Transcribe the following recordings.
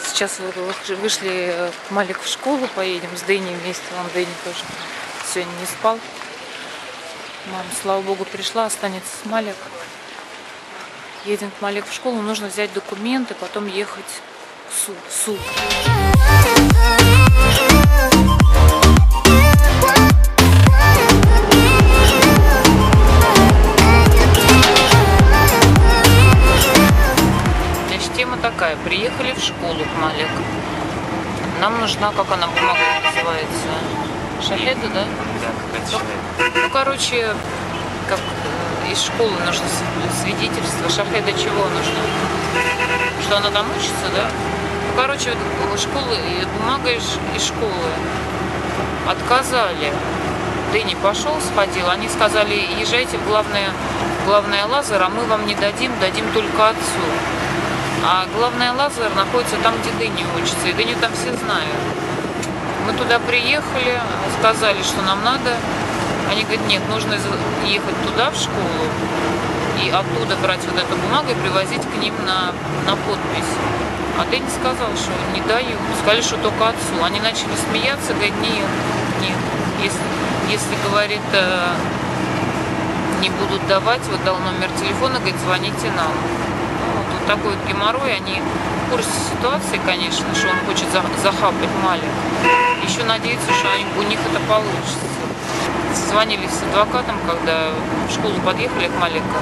Сейчас вышли к Малику в школу, поедем с Дэнни вместе. Он Дэнни тоже сегодня не спал. Мама, слава богу, пришла, останется с Малик. Едем к Малику в школу, нужно взять документы, потом ехать в суд. Такая, приехали в школу к Малику. Нам нужна, как она, бумага называется, шахеда, да? Да, ну, короче, как из школы нужно свидетельство. Шахеда чего нужно? Что она там учится, да? Ну, короче, школы, бумага из школы. Отказали. Дэнни пошел, сходил. Они сказали, езжайте в главное Лазер, а мы вам не дадим только отцу. А главное, Лазер находится там, где Дэнни учится, и Дэнни там все знают. Мы туда приехали, сказали, что нам надо. Они говорят, нет, нужно ехать туда, в школу, и оттуда брать вот эту бумагу и привозить к ним на подпись. А Дэнни сказал, что не даю. Сказали, что только отцу. Они начали смеяться, говорят, нет. Если говорит, не будут давать, вот дал номер телефона, говорит, звоните нам. Такой вот геморрой, они в курсе ситуации, конечно, что он хочет захапать Малик. Еще надеются, что у них это получится. Созвонились с адвокатом, когда в школу подъехали к Малику,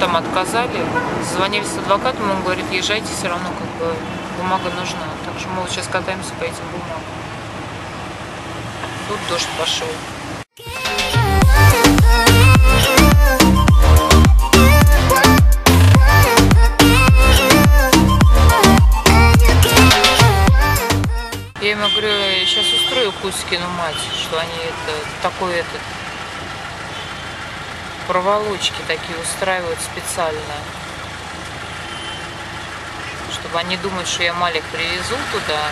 там отказали. Созвонились с адвокатом, он говорит, езжайте, все равно как бы бумага нужна. Так что мы вот сейчас катаемся по этим бумагам. Тут дождь пошел. Я ему говорю, я сейчас устрою Кузькину мать, что они проволочки такие устраивают специально, чтобы они думают, что я Малик привезу туда,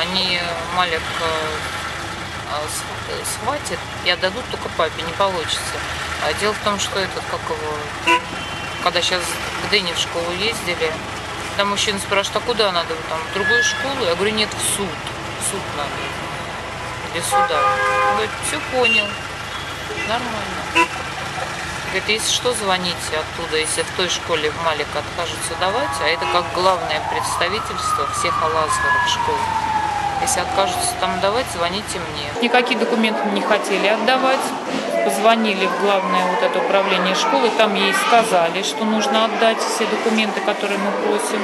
они Малик схватят и отдадут только папе, не получится. А дело в том, что когда сейчас к Дэнни в школу ездили, там мужчина спрашивает, а куда надо? Там, в другую школу? Я говорю, нет, в суд. В суд надо. Для суда. Он говорит, все понял. Нормально. Говорит, если что, звоните оттуда, если в той школе в Малик откажутся давать, а это как главное представительство всех Алазгаров школ. Если откажутся там давать, звоните мне. Никакие документы не хотели отдавать. Позвонили в главное вот это управление школы, там ей сказали, что нужно отдать все документы, которые мы просим.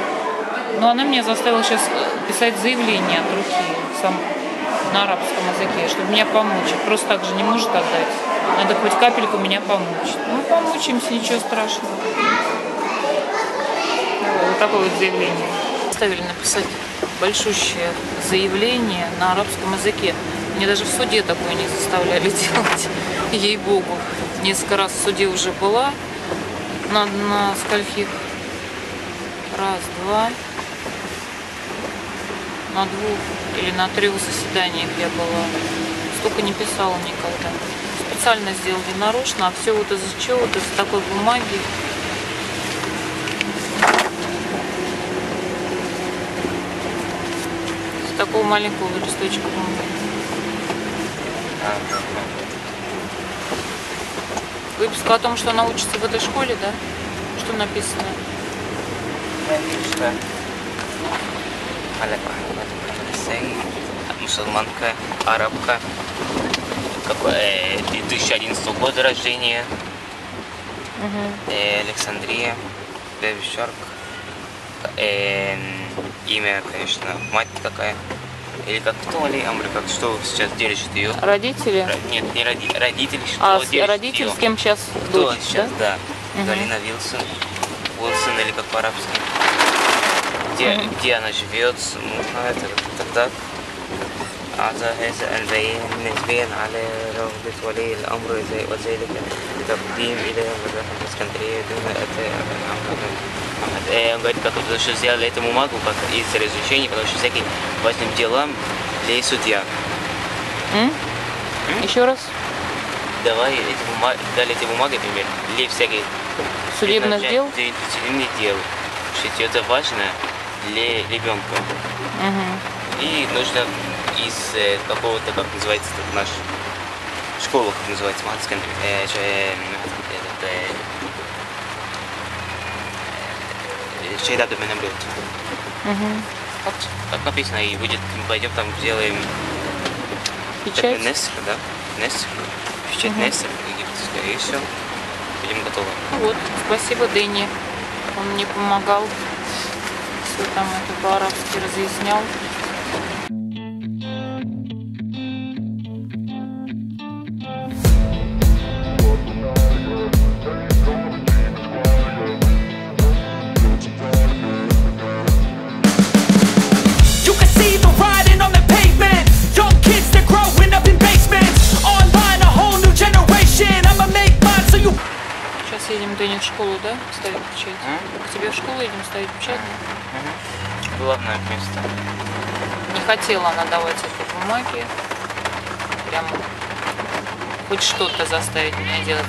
Но она меня заставила сейчас писать заявление от руки на арабском языке, чтобы меня помучить. Просто так же не может отдать. Надо хоть капельку меня помучить. Ну, помучимся, ничего страшного. Вот такое вот заявление. Заставили написать большущее заявление на арабском языке. Мне даже в суде такое не заставляли делать, ей-богу. Несколько раз в суде уже была, на скольких? Раз, два, на двух или на трех заседаниях я была. Столько не писала никогда. Специально сделали нарочно, а все вот из-за чего, вот из-за такой бумаги. Из такого маленького листочка бумаги. Выписка о том, что она учится в этой школе, да? Что написано? Мусульманка, арабка, 2011 года рождения, Александрия, девушка, имя, конечно, мать какая. Или как кто ли, Амбрю, как что сейчас держит ее? Родители? Нет, не родители. Родители, что держит родители ее? С кем сейчас? Кто дочь, сейчас, да. Галина, Вилсон. Вилсон или как по-арабски. Где она живет, ну, это так. Он говорит, как что сделали этому магу из разрешения, потому что всяким важным делам для судья. Еще раз? Давай дали эти бумаги, например, для всяких судебных дел, что это важно для ребенка. И нужно из какого-то, как называется, наш школа, как называется, Магадз Кентри, Шайдаду Менамбрю. Как написано, и будет, мы пойдем там, сделаем печать, да? Печать египетская, и все. Будем готовы. Вот, спасибо Дэнни. Он мне помогал. Все там это по-арабски разъяснял. В школу, да? Ставить печать? К тебе в школу идем ставить печать? Главное место. Не хотела она давать этой бумаги. Прям хоть что-то заставить меня делать.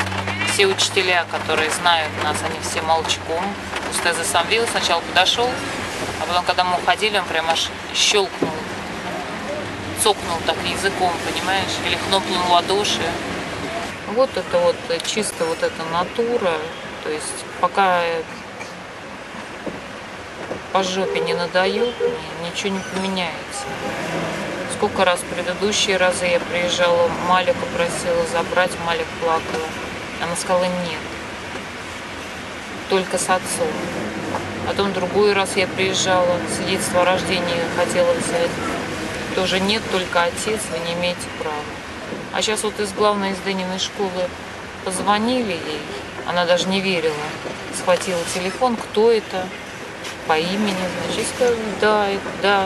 Все учителя, которые знают нас, они все молчком. Просто за сам Вилсон сначала подошел, а потом, когда мы уходили, он прям аж щелкнул, цокнул так языком, понимаешь? Или хлопнул в ладоши. Вот это вот чисто вот эта натура, то есть пока по жопе не надают, ничего не поменяется. Сколько раз в предыдущие разы я приезжала, Малика просила забрать, Малик плакала. Она сказала нет, только с отцом. Потом другой раз я приезжала, свидетельство о рождении хотела взять. Тоже нет, только отец, вы не имеете права. А сейчас вот из главной, из Дэниной школы позвонили ей, она даже не верила, схватила телефон, кто это, по имени, значит, сказала, да,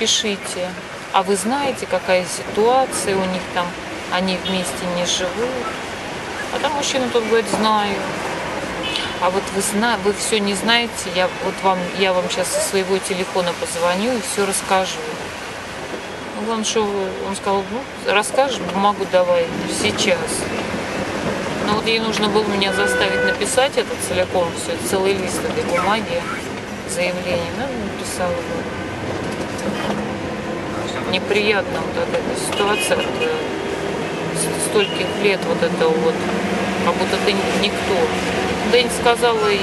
пишите. А вы знаете, какая ситуация у них там, они вместе не живут. А там мужчина тут говорит, знаю. А вот вы все не знаете, я вам сейчас со своего телефона позвоню и все расскажу. Он сказал, ну, расскажешь, бумагу давай сейчас. Но вот ей нужно было меня заставить написать это целиком, все, целый лист этой бумаги, заявление. Ну, написала. Неприятно вот эта ситуация, от стольких лет вот этого вот, как будто ты никто. Дэнни сказала, и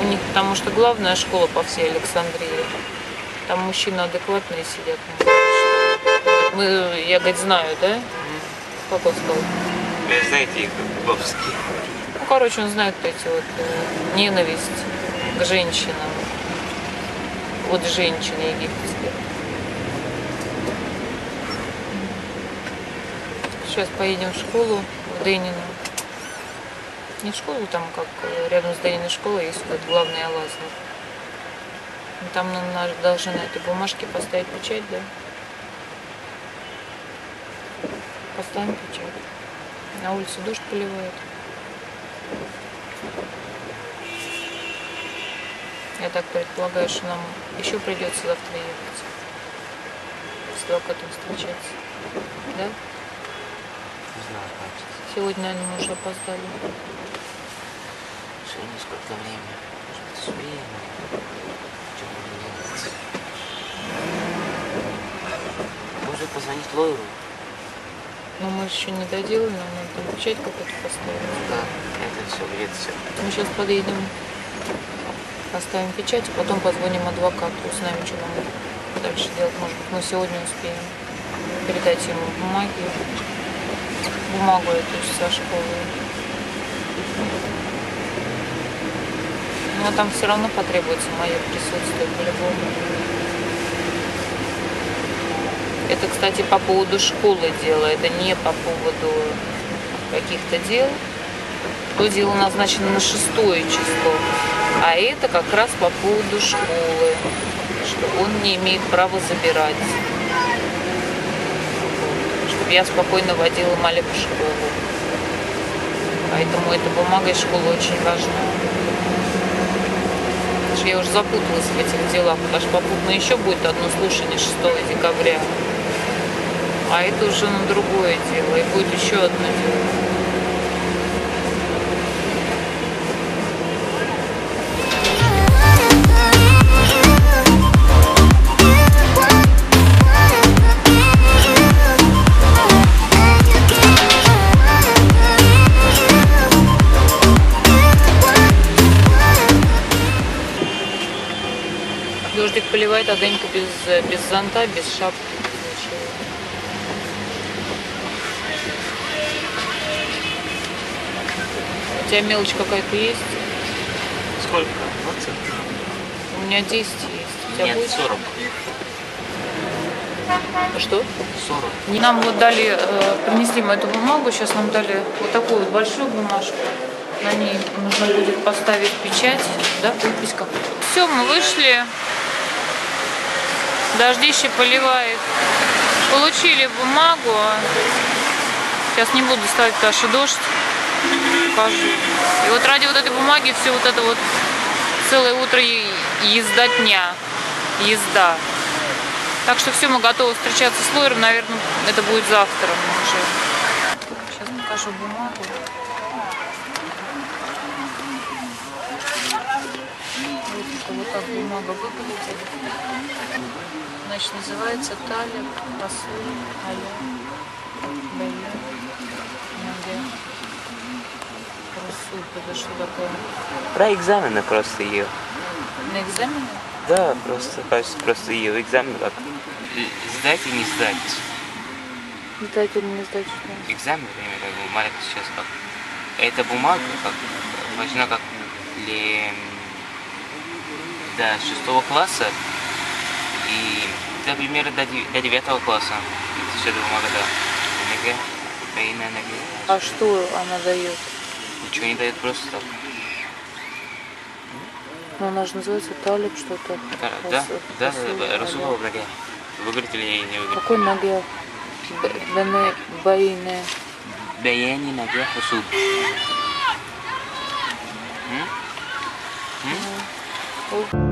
у них, потому что главная школа по всей Александрии, там мужчины адекватные сидят. Я, говорит, знаю, да? Как он сказал? Вы знаете их, бабские. Ну, короче, он знает вот эти вот ненависть к женщинам. Вот женщины египетские. Сейчас поедем в школу, в Дэнину. Не в школу, там как рядом с Дэниной школой есть вот главный Алазов. Там нам должны на этой бумажке поставить печать, да? Поставим печать. На улице дождь поливает. Я так предполагаю, что нам еще придется завтра ехать. С адвокатом встречаться. Да? Не знаю, как. Сегодня, наверное, мы уже опоздали. Сегодня сколько времени? Может быть, успеем? Что будем делать? Может позвонить Лойру? Но мы еще не доделали, нам надо печать какую-то поставить. Да, это все, Мы сейчас подъедем, поставим печать, а потом позвоним адвокату, узнаем, что нам дальше делать. Может быть, мы сегодня успеем передать ему бумагу эту со школы. Но там все равно потребуется мое присутствие по-любому. Это, кстати, по поводу школы дело, это не по поводу каких-то дел. То дело назначено на 6-е число, а это как раз по поводу школы, что он не имеет права забирать, чтобы я спокойно водила Малика в школу. Поэтому эта бумага из школы очень важна. Я уже запуталась в этих делах, потому что попутно еще будет одно слушание 6 декабря. А это уже на другое дело, и будет еще одно дело. Дождик поливает, а Дэнька без зонта, без шапки. У тебя мелочь какая-то есть? Сколько? 20? У меня 10 есть. У тебя нет, будет? 40. Что? 40. Нам вот дали, принесли мы эту бумагу, сейчас нам дали вот такую вот большую бумажку. На ней нужно будет поставить печать, да, подпись какую-то. Все, мы вышли. Дождище поливает. Получили бумагу. Сейчас не буду ставить, потому что дождь. Покажу. И вот ради вот этой бумаги все вот это вот целое утро езда. Так что все, мы готовы встречаться с лоером. Наверное, это будет завтра уже. Сейчас покажу бумагу. Вот так бумага выглядит. Значит, называется талия, посыл, аля, бая, нога. Расул, это что такое? Про экзамены просто ее. На экзамены? Да, просто ее экзамен как. Сдать или не сдать? Сдать или не сдать что? Экзамен, например, как Малик сейчас как. Эта бумага как важна как для... до 6 класса и, например, до 9 класса. Все это бумага, да. А что она дает? Ничего не дает, просто так. Но она же называется талиб что-то. Да, Расулова Нагя. Выиграть или не выиграть? Какой Нагя? Баине. Баине Нагя Расул. Oh.